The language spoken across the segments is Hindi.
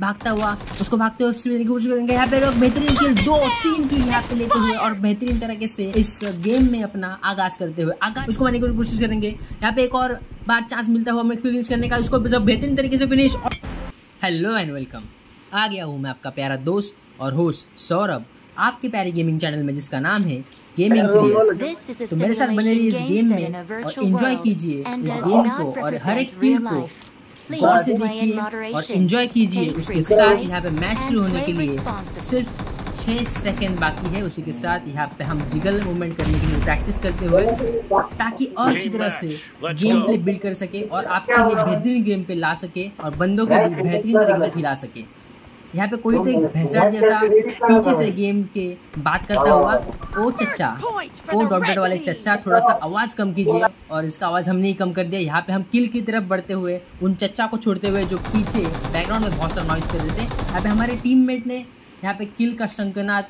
भागता हुआ उसको भागते हुए लेने की कोशिश करेंगे। यहाँ पे लोग बेहतरीन किल 2-3 किल यहाँ पे लेते हुए और बेहतरीन तरीके से इस गेम में अपना आगाज करते हुए आगाज उसको मारने की कोशिश करेंगे। यहाँ पे एक और बार चांस मिलता हुआ हमें फिनिश करने का, उसको बेहतरीन तरीके से फिनिश। हेलो एंड वेलकम, आ गया हूँ मैं आपका प्यारा दोस्त और होस्ट सौरभ आपके प्यारे गेमिंग चैनल में जिसका नाम है गेमिंग क्रिएट्स। तो मेरे साथ बने रहिए इस गेम में और एंजॉय कीजिए इस गेम को और हर एक किल को गौर से देखिए और एंजॉय कीजिए। उसके साथ यहाँ पे मैच शुरू होने के लिए सिर्फ 6 सेकेंड बाकी है। उसी के साथ यहाँ पे हम जिगल मूवमेंट करने के लिए प्रैक्टिस करते हुए ताकि और अच्छी तरह से गेम प्ले बिल्ड कर सके और आपके लिए बेहतरीन गेम पे ला सके और बंदों को भी बेहतरीन तरीके से खिला सके। यहाँ पे कोई तो एक भैंसा जैसा पीछे से गेम के बात करता हुआ ओ चचा ओ डॉक्टर वाले चचा, थोड़ा सा आवाज़ कम कीजिए और इसका आवाज़ हमने ही कम कर दिया। यहाँ पे हम किल की तरफ बढ़ते हुए उन चचा को छोड़ते हुए जो पीछे बैकग्राउंड में बहुत सारा नॉइज कर रहे थे। यहाँ पे हमारे टीममेट ने यहाँ पे किल का शंकनाद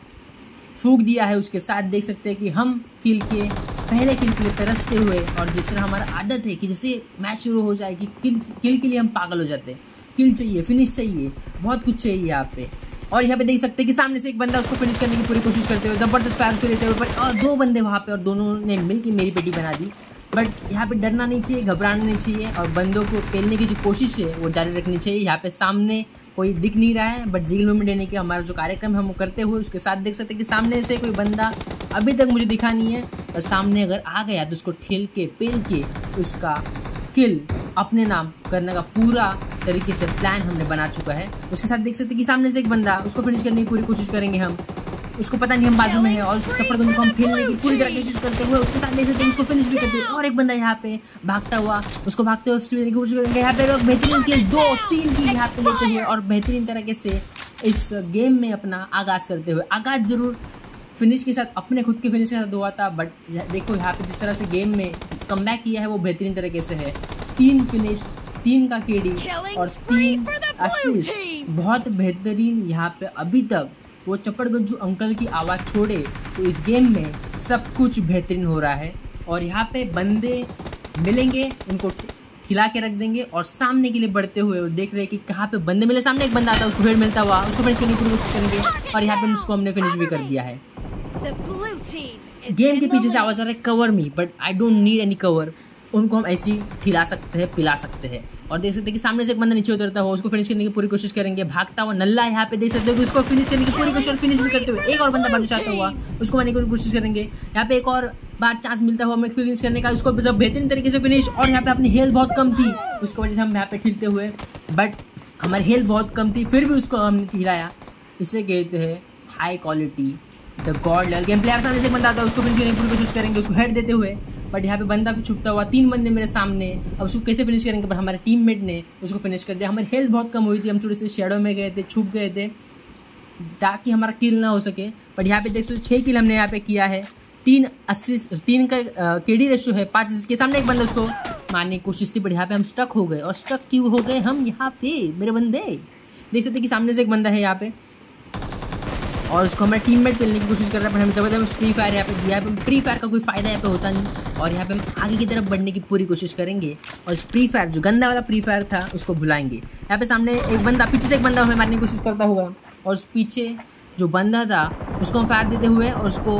फूंक दिया है। उसके साथ देख सकते हैं कि हम किल के पहले किल के लिए तरसते हुए और जिस तरह हमारा आदत है कि जैसे मैच शुरू हो जाए कि किल के लिए हम पागल हो जाते हैं, किल चाहिए, फिनिश चाहिए, बहुत कुछ चाहिए यहाँ पे। और यहाँ पे देख सकते हैं कि सामने से एक बंदा उसको फिनिश करने की पूरी कोशिश करते हुए जबरदस्त फायर को लेते हुए पर और 2 बंदे वहाँ पे और दोनों ने मिलकर मेरी पेटी बना दी। बट यहाँ पे डरना नहीं चाहिए, घबराना नहीं चाहिए और बंदों को पेलने की जो कोशिश है वो जारी रखनी चाहिए। यहाँ पे सामने कोई दिख नहीं रहा है बट जिगल मूवमेंट देने के हमारा जो कार्यक्रम है हम करते हुए उसके साथ देख सकते हैं कि सामने से कोई बंदा अभी तक मुझे दिखा नहीं है और सामने अगर आ गया तो उसको ठेल के पेल के उसका किल अपने नाम करने का पूरा तरीके से प्लान हमने बना चुका है। उसके साथ देख सकते हैं कि सामने से एक बंदा उसको फिनिश करने की पूरी कोशिश करेंगे हम, उसको पता नहीं हम बाजू में है और उसको चप्पड़ को हम खेलने की पूरी तरह कोशिश करते हुए उसके साथ देख सकते हैं उसको फिनिश भी करते हुए और एक बंदा यहाँ पे भागता हुआ उसको भागते हुए फिनिश की कोशिश करेंगे। यहाँ पे लोग बेहतरीन किल 2-3 किल यहाँ पे लेते हुए और बेहतरीन तरीके से इस गेम में अपना आगाज करते हुए आगाज जरूर फिनिश के साथ अपने खुद के फिनिश के साथ हुआ था बट देखो यहाँ पे जिस तरह से गेम में कम बैक किया है वो बेहतरीन तरीके से है। 3 फिनिश 3 का KD और 3 असिस्ट, बहुत बेहतरीन। यहाँ पे अभी तक वो चप्पड़गंजू अंकल की आवाज़ छोड़े तो इस गेम में सब कुछ बेहतरीन हो रहा है। और यहाँ पे बंदे मिलेंगे उनको खिला के रख देंगे और सामने के लिए बढ़ते हुए देख रहे हैं कि कहाँ पे बंदे मिले। सामने एक बंदा आता है उसको फिर मिलता हुआ उसको फिनिश करने की कोशिश करेंगे और यहाँ पे उसको हमने फिनिश भी कर दिया है। गेम के पीछे से आवाज़ आ रहा है cover me but I don't need any cover. उनको हम ऐसी खिला सकते हैं, पिला सकते हैं। और देख सकते हैं कि सामने से एक बंदा नीचे उतरता हुआ उसको फिनिश करने की पूरी कोशिश करेंगे। भागता हुआ नल्ला यहाँ पे देख सकते हो कि उसको फिनिश करने की पूरी कोशिश और फिनिश भी करते हुए एक और बंदा बन जाता हुआ उसको मारने की कोशिश करेंगे। यहाँ पे एक और बार चांस मिलता हुआ हमें फिनिश करने का, उसको बेहतरीन तरीके से फिनिश। और यहाँ पे अपनी हेल्थ बहुत कम थी उसकी वजह से हम यहाँ पे खिलते हुए बट हमारी हेल्थ बहुत कम थी फिर भी उसको हमने खिलाया। इसे कहते हैं high quality the god level game player. सामने से एक बंदा आता है उसको फिनिश करने की पूरी कोशिश करेंगे उसको हेड देते हुए बट यहाँ पे बंदा को छुपता हुआ 3 बंदे मेरे सामने, अब उसको कैसे फिनिश करेंगे पर हमारे टीममेट ने उसको फिनिश कर दिया। हमारी हेल्थ बहुत कम हुई थी, हम थोड़े से शेडो में गए थे, छुप गए थे ताकि हमारा किल ना हो सके। बट यहाँ पे देख सकते 6 किल हमने यहाँ पे किया है। 3 का KD रेशो है 5 के सामने एक बंदा उसको मारने की कोशिश थी बट यहाँ पे हम स्टक हो गए। और स्टक क्यों हो गए हम यहाँ पे मेरे बंदे? देख सकते कि सामने से एक बंदा है यहाँ पे और उसको हमारे टीममेट खेलने की कोशिश कर रहा है पर हमें जबरदस्त फ्री फायर यहाँ पे दिया है। फ्री फायर का कोई फ़ायदा यहाँ पे होता नहीं और यहाँ पे हम आगे की तरफ बढ़ने की पूरी कोशिश करेंगे और इस फ्री फायर जो गंदा वाला फ्री फायर था उसको भुलाएंगे। यहाँ पे सामने एक बंदा, पीछे से एक बंदा हमें मारने की कोशिश करता हुआ और उस पीछे जो बंदा था उसको हम फायर देते हुए और उसको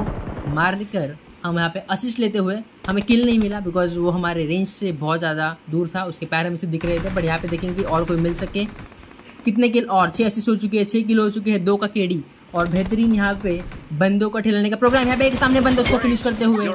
मार कर हम यहाँ पे असिस्ट लेते हुए हमें किल नहीं मिला बिकॉज वो हमारे रेंज से बहुत ज़्यादा दूर था, उसके पैर हमें से दिख रहे थे। बट यहाँ पे देखेंगे और कोई मिल सके। कितने किल और 6 असिस्ट हो चुके हैं, 6 किल हो चुके हैं, 2 का KD और बेहतरीन यहाँ पे बंदों को ठेलने का प्रोग्राम। यहाँ पे एक सामने बंदों को फिनिश करते हुए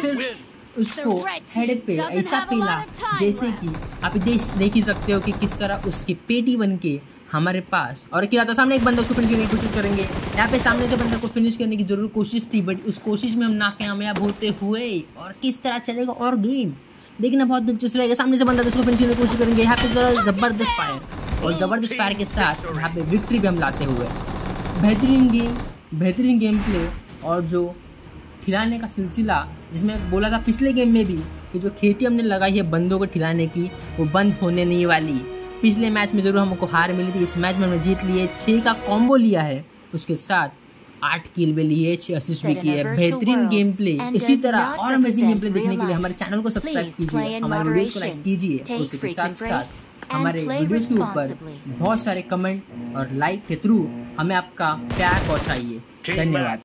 सिर्फ उसको हेड पे ऐसा पीला जैसे कि आप देख ही सकते हो कि किस तरह उसकी पेटी बन के हमारे पास और किला। तो सामने एक बंदा उसको फिनिश करने की कोशिश करेंगे। यहाँ पे सामने से बंदा को फिनिश करने की जरूर कोशिश थी बट उस कोशिश में हम नाकामयाब होते हुए। और किस तरह चलेगा और गेम देखना बहुत दिलचस्प रहेगा। सामने से बंदा उसको फिनिश करने की कोशिश करेंगे। यहाँ पे जरा जबरदस्त फायर और जबरदस्त फायर के साथ यहाँ पे विक्ट्री भी हम लाते हुए बेहतरीन गेम, बेहतरीन गेम प्ले। और जो खिलाने का सिलसिला जिसमें बोला था पिछले गेम में भी कि जो खेती हमने लगाई है बंदों को खिलाने की वो बंद होने नहीं वाली। पिछले मैच में ज़रूर हमको हार मिली थी, इस मैच में हमने जीत ली है। 6 का कॉम्बो लिया है, उसके साथ 8 किल भी लिए, 6 असिस्ट भी किए। बेहतरीन गेम प्ले, इसी तरह और अमेजिंग गेम प्ले देखने के लिए हमारे चैनल को सब्सक्राइब कीजिए, हमारे वीडियोज़ को लाइक कीजिए और उसके साथ हमारे वीडियोस के ऊपर बहुत सारे कमेंट और लाइक के थ्रू हमें आपका प्यार पहुंचाइए। धन्यवाद।